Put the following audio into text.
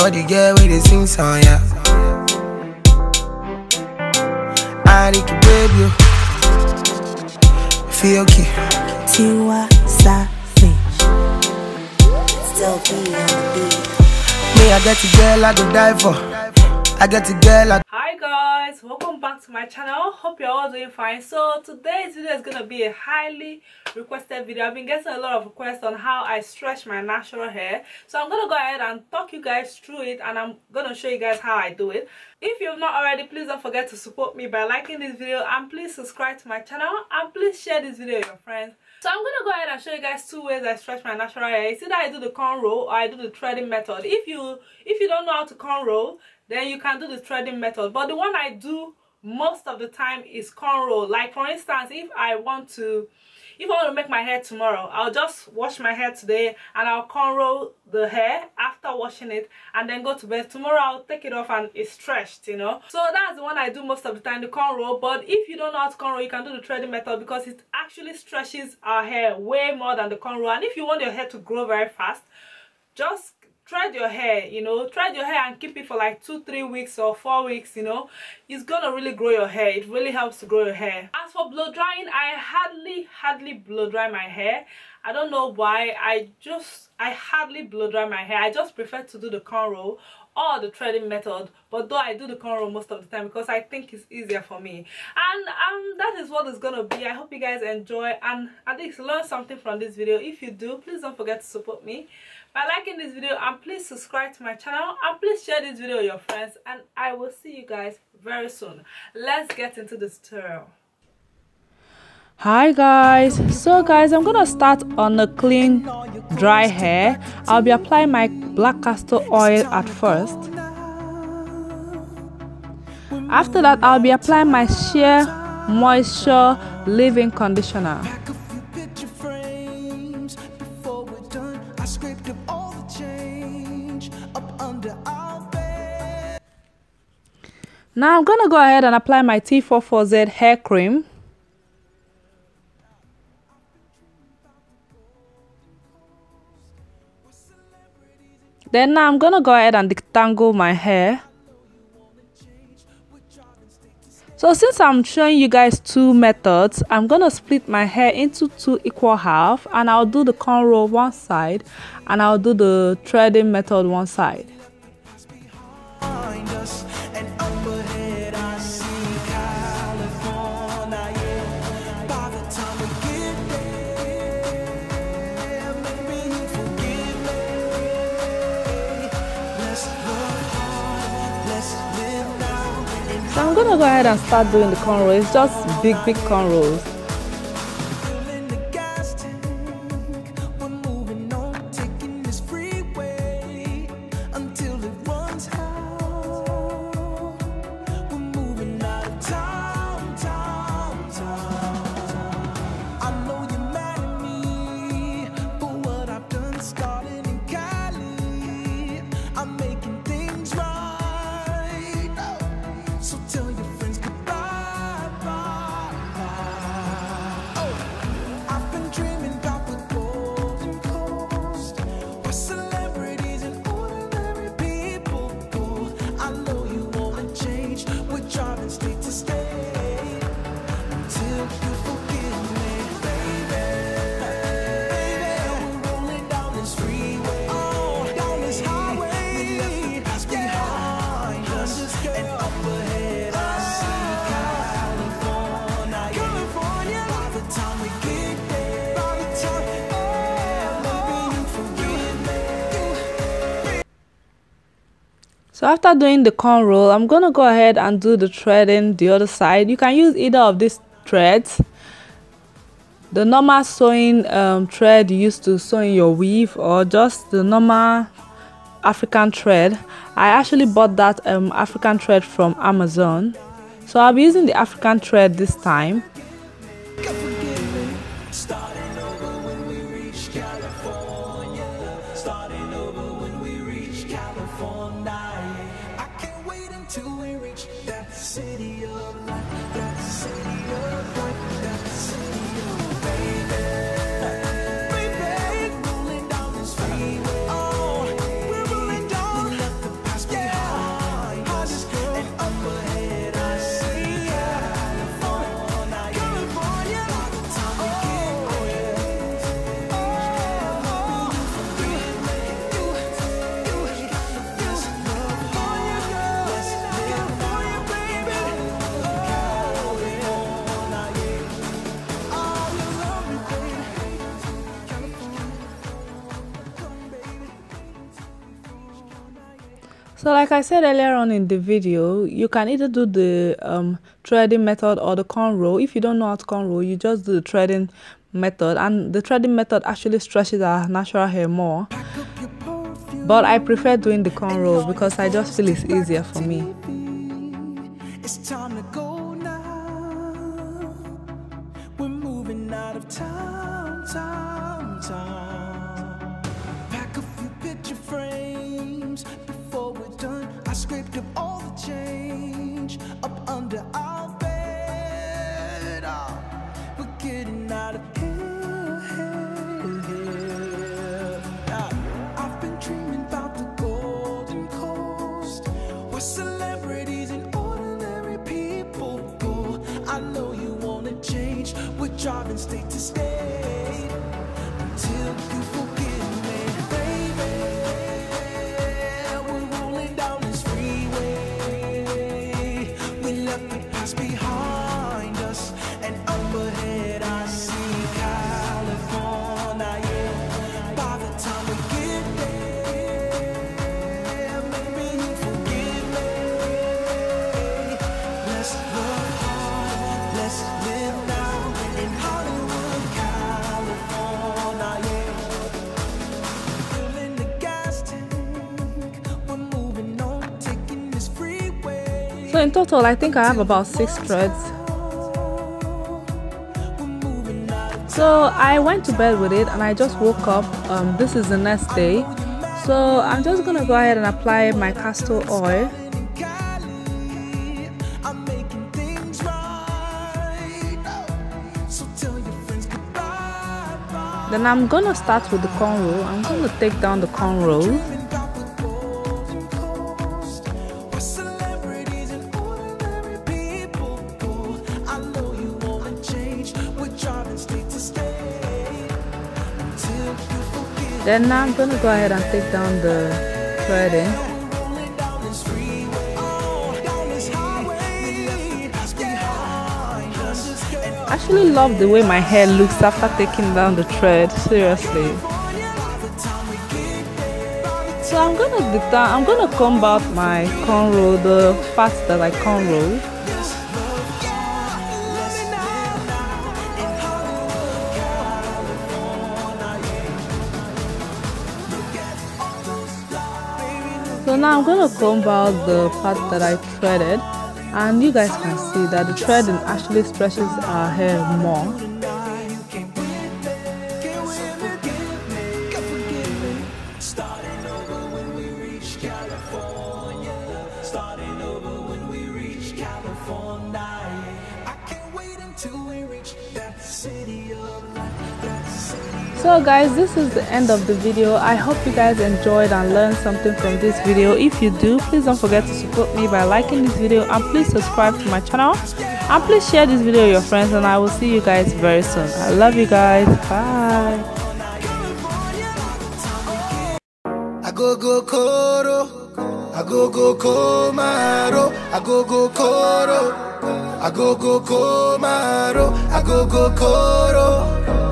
all the girls where they sing song, yeah. I need to baby you. Feel okay. Tiwa Savage. Still be on the beat. Me, I get a girl I go die for. I get a girl I. Hi guys, welcome back to my channel. Hope you're all doing fine. So today's video is gonna be a highly requested video. I've been getting a lot of requests on how I stretch my natural hair, so I'm gonna go ahead and talk you guys through it, and I'm gonna show you guys how I do it. If you've not already, please don't forget to support me by liking this video, and please subscribe to my channel, and please share this video with your friends. So I'm gonna go ahead and show you guys two ways I stretch my natural hair. You see that I do the corn roll or I do the threading method. If you don't know how to corn roll, then you can do the threading method, but the one I do most of the time is corn roll. Like for instance, if I want to make my hair tomorrow, I'll just wash my hair today and I'll corn roll the hair after washing it and then go to bed. Tomorrow I'll take it off and it's stretched, you know. So that's the one I do most of the time, the corn roll. But if you don't know how to corn roll, you can do the threading method because it actually stretches our hair way more than the corn roll. And if you want your hair to grow very fast, just thread your hair, you know, thread your hair and keep it for like 2-3 weeks or 4 weeks, you know. It's gonna really grow your hair. It really helps to grow your hair. As for blow drying, I hardly blow dry my hair. I don't know why. I hardly blow dry my hair. I just prefer to do the corn roll or the threading method, but though I do the corn roll most of the time because I think it's easier for me. And that is what it's gonna be. I hope you guys enjoy and at least learn something from this video. If you do, please don't forget to support me by liking this video, and please subscribe to my channel, and please share this video with your friends, and I will see you guys very soon. Let's get into this tutorial. Hi guys, so guys, I'm gonna start on a clean dry hair. I'll be applying my black castor oil at first. After that, I'll be applying my Sheer Moisture leave-in conditioner. Now I'm gonna go ahead and apply my T44Z hair cream. Then now I'm gonna go ahead and detangle my hair. So since I'm showing you guys two methods, I'm gonna split my hair into 2 equal halves, and I'll do the corn roll one side and I'll do the threading method one side. So I'm gonna go ahead and start doing the corn roll. It's just big corn rolls. So after doing the corn roll, I'm gonna go ahead and do the threading the other side. You can use either of these threads. The normal sewing thread you used to sew in your weave, or just the normal African thread. I actually bought that African thread from Amazon, so I'll be using the African thread this time. So like I said earlier on in the video, you can either do the threading method or the corn roll. If you don't know how to corn roll, you just do the threading method, and the threading method actually stretches our natural hair more. But I prefer doing the corn roll because I just feel it's easier for me. It's time to go now. We're moving out of town, Pack a few picture frames before we're done. I scraped up all the change up under our bed. We're getting out of here. Driving state to state until you forgive me, baby. We're rolling down this freeway. We left the past behind us, and overhead I see California. Yeah. By the time we get there, maybe you forgive me. Let's work hard, let's live now. So in total, I think I have about 6 threads. So I went to bed with it and I just woke up. This is the next day. So I'm just gonna go ahead and apply my castor oil. Then I'm gonna start with the corn roll. I'm gonna take down the corn roll. Then now I'm gonna go ahead and take down the threading. I actually love the way my hair looks after taking down the thread, seriously. So I'm gonna comb out my corn roll, the parts that I corn roll. So now I'm going to comb out the part that I threaded, and you guys can see that the threading actually stretches our hair more. So guys, this is the end of the video. I hope you guys enjoyed and learned something from this video. If you do, please don't forget to support me by liking this video, and please subscribe to my channel, and please share this video with your friends, and I will see you guys very soon. I love you guys. Bye. Agogo koro, agogo komaro, agogo koro, agogo komaro, agogo koro.